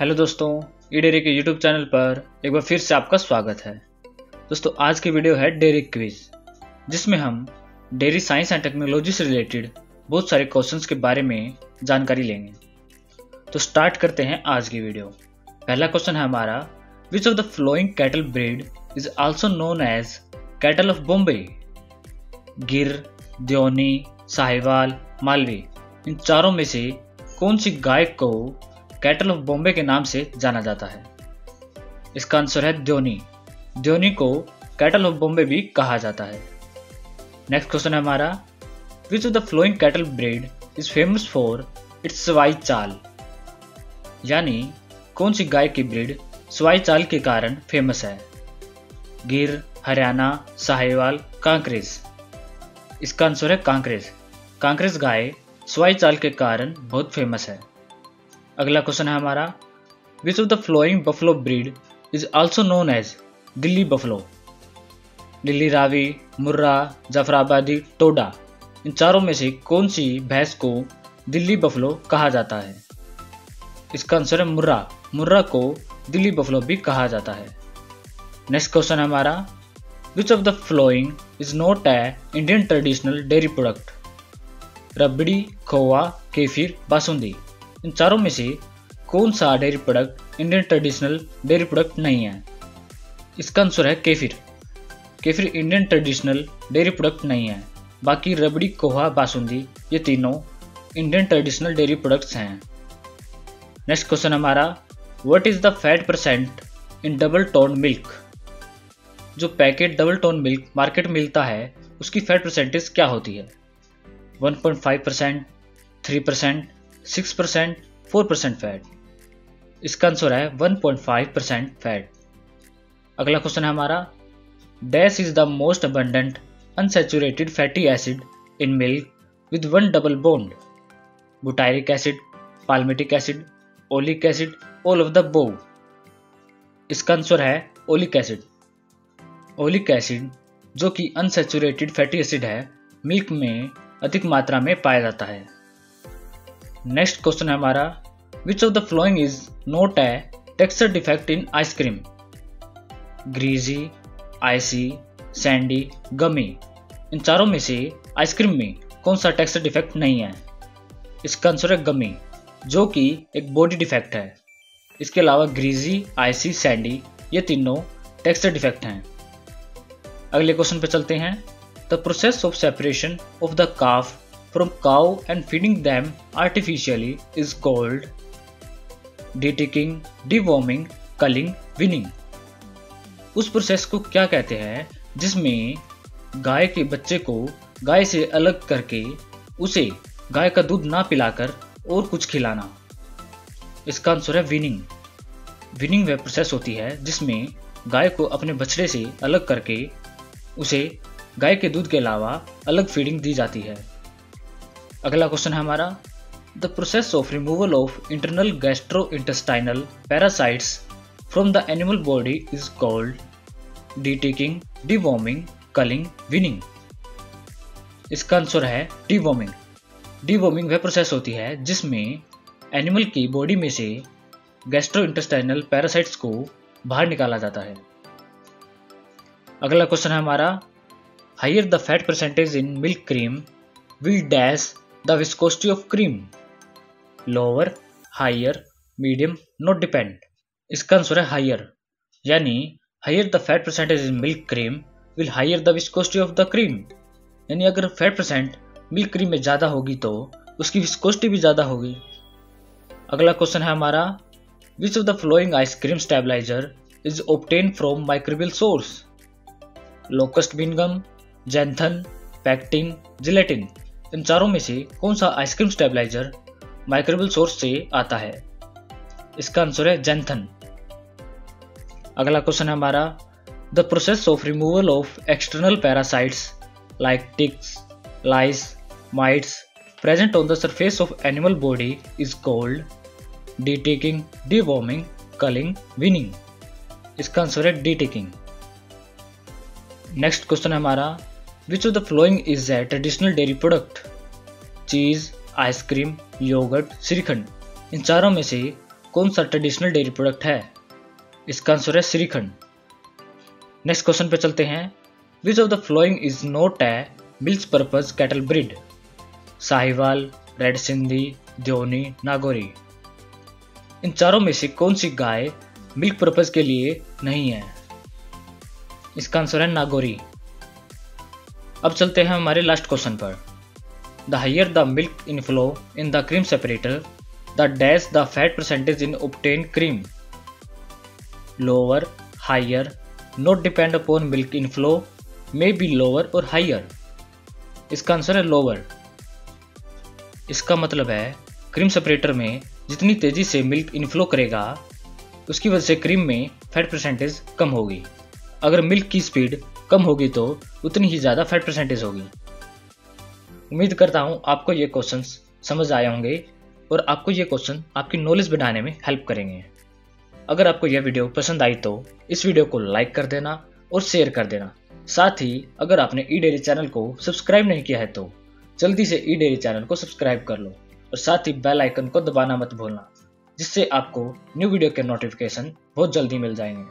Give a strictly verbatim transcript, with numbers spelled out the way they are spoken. Hello दोस्तों, ई-डेयरी के YouTube channel पर एक बार फिर से आपका स्वागत है। दोस्तों, आज की वीडियो है डेयरी क्विज, जिसमें हम डेयरी साइंस एंड टेक्नोलॉजी से रिलेटेड बहुत सारे क्वेश्चंस के बारे में जानकारी लेंगे। तो स्टार्ट करते हैं आज की वीडियो। पहला क्वेश्चन है हमारा, which of the following cattle breed is also known as cattle of Bombay? Gir, Deoni, Sahiwal, Malvi, इन चारों में से कौन सी गाय को कैटल ऑफ बॉम्बे के नाम से जाना जाता है? इसका आंसर है देओनी। देओनी को कैटल ऑफ बॉम्बे भी कहा जाता है। नेक्स्ट क्वेश्चन है हमारा, which of the following cattle breed is famous for its सवाई चाल? यानी कौन सी गाय की ब्रीड सवाई चाल के कारण फेमस है? गिर, हरियाणा, साहिवाल, कांकरेज। इसका आंसर है कांकरेज। कांकरेज गाय सवाई चाल के कारण बहुत फेमस है। अगला क्वेश्चन है हमारा, which of the following buffalo breed is also known as Delhi buffalo? Delhi Ravi, Murrah, Jafarabadi, Toda, इन चारों में से कौन सी भैंस को दिल्ली बफलो कहा जाता है? इसका आंसर है मुर्रा। मुर्रा को दिल्ली बफलो भी कहा जाता है। नेक्स्ट क्वेश्चन है हमारा, which of the following is not a Indian traditional dairy product? Rabri, khoa, kefir, basundi, इन चारों में से कौन सा dairy product Indian traditional dairy product नहीं है? इसका आंसर है kefir. Kefir Indian traditional dairy product नहीं है। बाकी रबड़ी, कोहा, बासुंदी, ये तीनों इंडियन ट्रेडिशनल डेयरी प्रोडक्ट्स हैं। नेक्स्ट क्वेश्चन हमारा, what is the fat percent in double tone milk? जो packet double tone milk market में मिलता है, उसकी फैट परसेंटेज क्या होती है? One point five percent, three percent, six percent, four percent fat. इसका आंसर है one point five percent fat. अगला क्वेश्चन है हमारा, dash is the most abundant unsaturated fatty acid in milk with one double bond? Butyric acid, palmitic acid, oleic acid, all of the above. इसका answer है oleic acid. Oleic acid, जो कि unsaturated fatty acid है, milk में अधिक मात्रा में पाया जाता है। नेक्स्ट क्वेश्चन है हमारा, which of the following is not a texture defect in ice cream? Greasy, icy, sandy, gummy, इन चारों में से आइसक्रीम में कौन सा टेक्सचर डिफेक्ट नहीं है? इसका आंसर है गमी, जो कि एक बॉडी डिफेक्ट है। इसके अलावा ग्रीजी, आइसी, सैंडी, ये तीनों टेक्सचर डिफेक्ट हैं। अगले क्वेश्चन पर चलते हैं, the process of separation of the calf from cow and feeding them artificially is called deticking, deworming, culling, weaning। उस प्रोसेस को क्या कहते हैं जिसमें गाय के बच्चे को गाय से अलग करके उसे गाय का दूध ना पिलाकर और कुछ खिलाना? इसका आंसर है weaning। weaning वह प्रोसेस होती है जिसमें गाय को अपने बछड़े से अलग करके उसे गाय के दूध के अलावा अलग फीडिंग दी जाती है। अगला क्वेश्चन है हमारा, the process of removal of internal gastro intestinal parasites from the animal body is called deticking, deworming, culling, weaning. इसका आंसर है डिवॉर्मिंग। डिवॉर्मिंग वह प्रोसेस होती है जिसमें एनिमल की बॉडी में से गैस्ट्रो इंटेस्टाइनल पैरासाइट्स को बाहर निकाला जाता है। अगला क्वेश्चन है हमारा, higher the fat percentage in milk cream will dash The viscosity of cream? Lower, higher, medium, not depend। इसका आंसर है higher। यानी higher the fat percentage in milk cream will higher the viscosity of the cream। यानी अगर fat percent milk cream में ज़्यादा होगी तो उसकी विस्कोसिटी भी ज़्यादा होगी। अगला क्वेश्चन है हमारा, which of the following ice cream stabiliser is obtain from microbial source? Locust bean gum, xanthan, pectin, gelatin, इन चारों में से कौन सा आइसक्रीम स्टेबलाइजर माइक्रोबियल सोर्स से आता है? इसका आंसर है जैंथन। अगला क्वेश्चन है हमारा, the process of removal of external parasites like ticks, lice, mites present on the surface of animal body is called deticking, deworming, culling, weaning. इसका आंसर है डीटेकिंग। नेक्स्ट क्वेश्चन है हमारा, Which of the following is a traditional dairy product? Cheese, ice cream, yogurt, shrikhand, इन चारों में से कौन सा ट्रेडिशनल डेयरी प्रोडक्ट है? इसका आंसर है श्रीखंड। नेक्स्ट क्वेश्चन पे चलते हैं। Which of the following is not a milk purpose cattle breed? Sahiwal, red Sindhi, Deoni, Nagori. इन चारों में से कौन सी गाय मिल्क पर्पज के लिए नहीं है? इसका आंसर है नागोरी। अब चलते हैं हमारे लास्ट क्वेश्चन पर। The higher the milk inflow in the cream separator the dash the fat percentage in obtain cream. Lower, higher, not depend upon milk inflow, may be lower और हायर। इसका answer है lower. इसका मतलब है cream separator में जितनी तेजी से मिल्क इनफ्लो करेगा उसकी वजह से क्रीम में फैट परसेंटेज कम होगी। अगर मिल्क की स्पीड कम होगी तो उतनी ही ज़्यादा फैट परसेंटेज होगी। उम्मीद करता हूँ आपको ये क्वेश्चंस समझ आए होंगे और आपको ये क्वेश्चन आपकी नॉलेज बढ़ाने में हेल्प करेंगे। अगर आपको यह वीडियो पसंद आई तो इस वीडियो को लाइक कर देना और शेयर कर देना। साथ ही अगर आपने ई डेयरी चैनल को सब्सक्राइब नहीं किया है तो जल्दी से ई डेयरी चैनल को सब्सक्राइब कर लो और साथ ही बेल आइकन को दबाना मत भूलना, जिससे आपको न्यू वीडियो के नोटिफिकेशन बहुत जल्दी मिल जाएंगे।